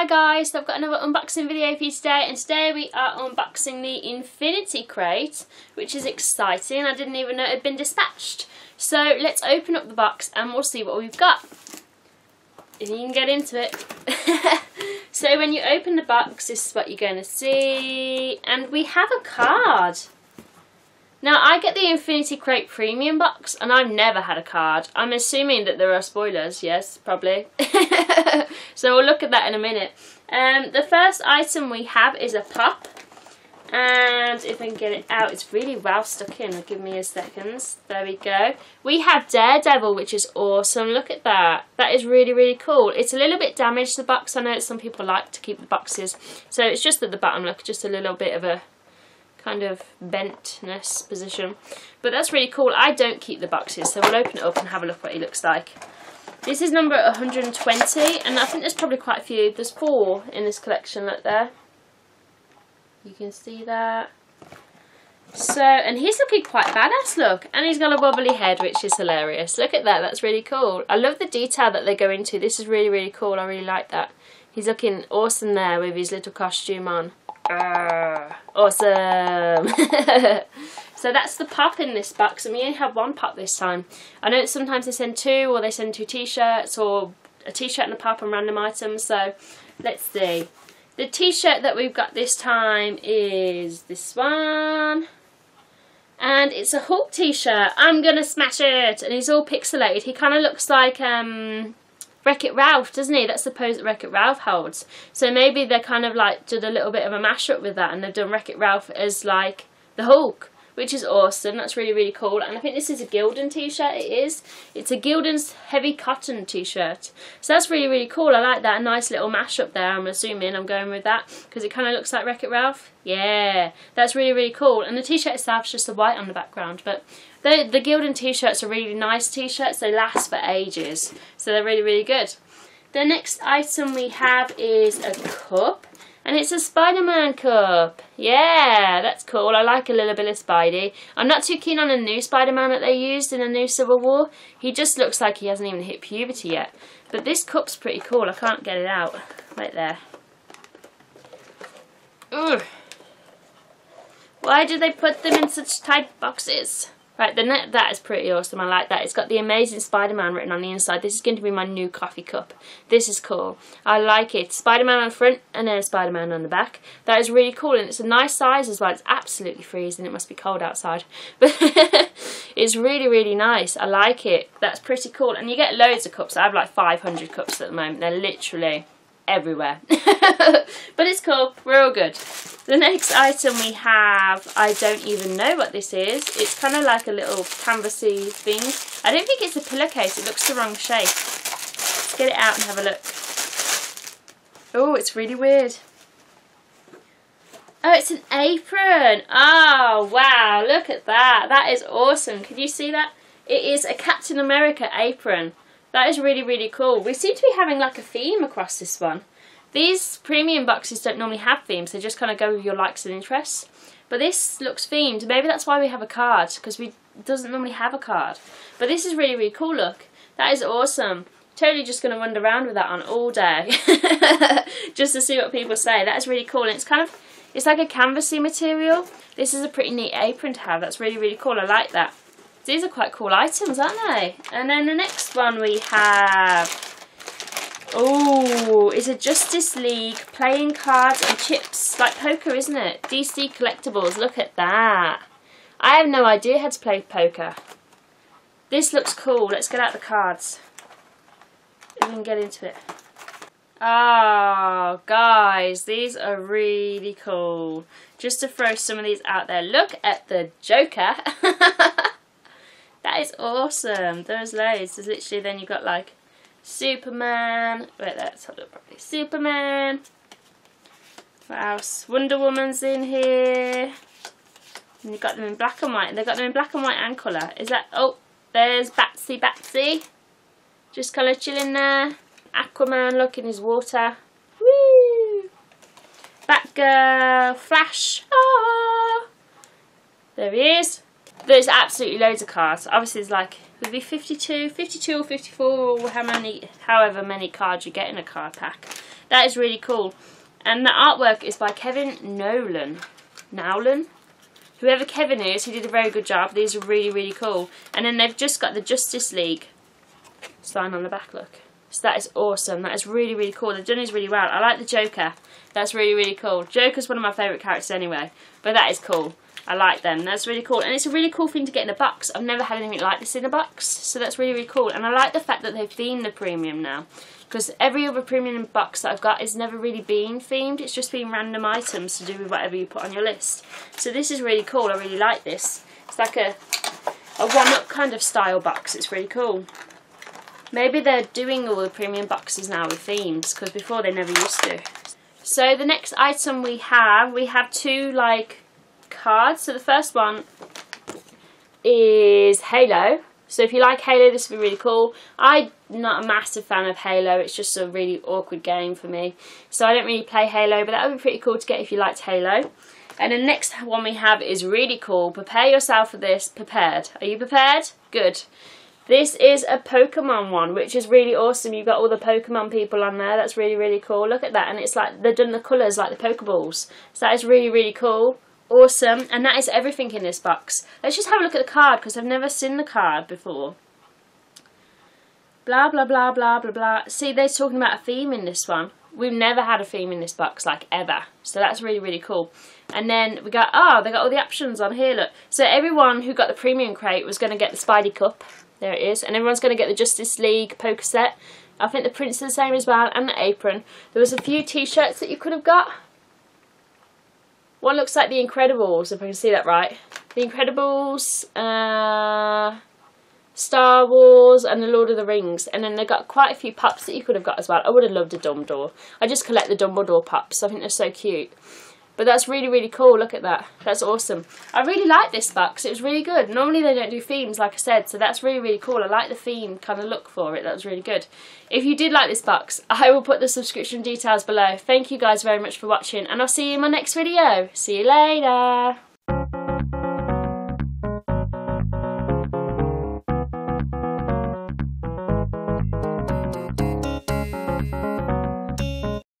Hi guys, so I've got another unboxing video for you today, and today we are unboxing the Infinity Crate, which is exciting. I didn't even know it had been dispatched. So let's open up the box and we'll see what we've got. If you can get into it. So when you open the box, this is what you're going to see, and we have a card. Now I get the Infinity Crate Premium box, and I've never had a card. I'm assuming that there are spoilers, yes, probably. So we'll look at that in a minute. The first item we have is a pop. And if I can get it out, it's really well stuck in. Give me a second. There we go. We have Daredevil, which is awesome. Look at that. That is really, really cool. It's a little bit damaged, the box. I know some people like to keep the boxes. So it's just at the bottom, look, just a little bit of a kind of bentness position. But that's really cool. I don't keep the boxes, so we'll open it up and have a look what he looks like. This is number 120, and I think there's probably quite a few. There's 4 in this collection, look there. You can see that. So, and he's looking quite badass, look. And he's got a wobbly head, which is hilarious. Look at that, that's really cool. I love the detail that they go into. This is really, really cool. I really like that. He's looking awesome there with his little costume on. Awesome. So that's the pop in this box, and we only have one pop this time. I know sometimes they send 2, or they send 2 t-shirts, or a t-shirt and a pop and random items, so let's see. The t-shirt that we've got this time is this one, and it's a Hulk t-shirt. I'm gonna smash it! And he's all pixelated. He kind of looks like Wreck-it Ralph, doesn't he? That's the pose that Wreck-it Ralph holds. So maybe they kind of like did a little bit of a mashup with that, and they've done Wreck-it Ralph as like the Hulk, which is awesome. That's really, really cool. And I think this is a Gildan t-shirt. It is. It's a Gildan's heavy cotton t-shirt. So that's really, really cool. I like that. A nice little mashup there. I'm assuming I'm going with that because it kind of looks like Wreck-it Ralph. Yeah, that's really, really cool. And the t-shirt itself is just the white on the background. But the Gildan t-shirts are really nice t-shirts. They last for ages. So they're really, really good. The next item we have is a cup. And it's a Spider-Man cup. Yeah, that's cool. I like a little bit of Spidey. I'm not too keen on a new Spider-Man that they used in a new Civil War. He just looks like he hasn't even hit puberty yet. But this cup's pretty cool. I can't get it out. Right there. Ugh. Why do they put them in such tight boxes? Right, that is pretty awesome. I like that. It's got the Amazing Spider-Man written on the inside. This is going to be my new coffee cup. This is cool. I like it. Spider-Man on the front and then Spider-Man on the back. That is really cool, and it's a nice size as well. It's absolutely freezing. It must be cold outside. But it's really, really nice. I like it. That's pretty cool. And you get loads of cups. I have like 500 cups at the moment. They're literally everywhere. But it's cool. We're all good. The next item we have, I don't even know what this is. It's kind of like a little canvassy thing. I don't think it's a pillowcase. It looks the wrong shape. Let's get it out and have a look. Oh, it's really weird. Oh, it's an apron. Oh, wow. Look at that. That is awesome. Can you see that? It is a Captain America apron. That is really, really cool. We seem to be having like a theme across this one. These premium boxes don't normally have themes. They just kind of go with your likes and interests. But this looks themed. Maybe that's why we have a card, because we doesn't normally have a card. But this is really, really cool, look. That is awesome. Totally just going to wander around with that on all day. Just to see what people say. That is really cool. And it's kind of, it's like a canvassy material. This is a pretty neat apron to have. That's really, really cool. I like that. These are quite cool items, aren't they? And then the next one we have... Oh, it's a Justice League playing cards and chips. Like poker, isn't it? DC Collectibles, look at that. I have no idea how to play poker. This looks cool. Let's get out the cards. We can get into it. Oh, guys, these are really cool. Just to throw some of these out there. Look at the Joker. That is awesome. There's loads. There's literally, then you've got like Superman. Wait, let's hold up properly. Superman. What else? Wonder Woman's in here. And you've got them in black and white. They've got them in black and white and colour. Is that... Oh, there's Batsy Batsy. Just kind of chilling there. Aquaman, look, in his water. Woo! Batgirl. Flash. Ah! There he is. There's absolutely loads of cards. Obviously, there's like... Would be 52 or 54, or however many cards you get in a card pack. That is really cool. And the artwork is by Kevin Nowlan. Whoever Kevin is, he did a very good job. These are really, really cool. And then they've just got the Justice League sign on the back, look. So that is awesome. That is really, really cool. They've done these really well. I like the Joker. That's really, really cool. Joker's one of my favourite characters anyway. But that is cool. I like them. That's really cool. And it's a really cool thing to get in a box. I've never had anything like this in a box. So that's really, really cool. And I like the fact that they've themed the premium now. Because every other premium box that I've got is never really been themed. It's just been random items to do with whatever you put on your list. So this is really cool. I really like this. It's like a one-up kind of style box. It's really cool. Maybe they're doing all the premium boxes now with themes, because before they never used to. So the next item we have two, like, cards. So the first one is Halo. So if you like Halo, this would be really cool. I'm not a massive fan of Halo. It's just a really awkward game for me. So I don't really play Halo, but that would be pretty cool to get if you liked Halo. And the next one we have is really cool. Prepare yourself for this. Prepared. Are you prepared? Good. This is a Pokemon one, which is really awesome. You've got all the Pokemon people on there. That's really, really cool. Look at that. And it's like they've done the colours like the Pokeballs. So that is really, really cool. Awesome. And that is everything in this box. Let's just have a look at the card, because I've never seen the card before. Blah, blah, blah, blah, blah, blah. See, they're talking about a theme in this one. We've never had a theme in this box, like, ever. So that's really, really cool. And then we got, oh, they got all the options on here, look. So everyone who got the premium crate was going to get the Spidey Cup. There it is. And everyone's going to get the Justice League poker set. I think the prints are the same as well, and the apron. There was a few t-shirts that you could have got. One looks like the Incredibles, if I can see that right. The Incredibles, Star Wars, and the Lord of the Rings. And then they got quite a few pops that you could have got as well. I would have loved a Dumbledore. I just collect the Dumbledore pops. I think they're so cute. But that's really, really cool. Look at that. That's awesome. I really like this box. It was really good. Normally they don't do themes, like I said, so that's really, really cool. I like the theme kind of look for it. That was really good. If you did like this box, I will put the subscription details below. Thank you guys very much for watching, and I'll see you in my next video. See you later.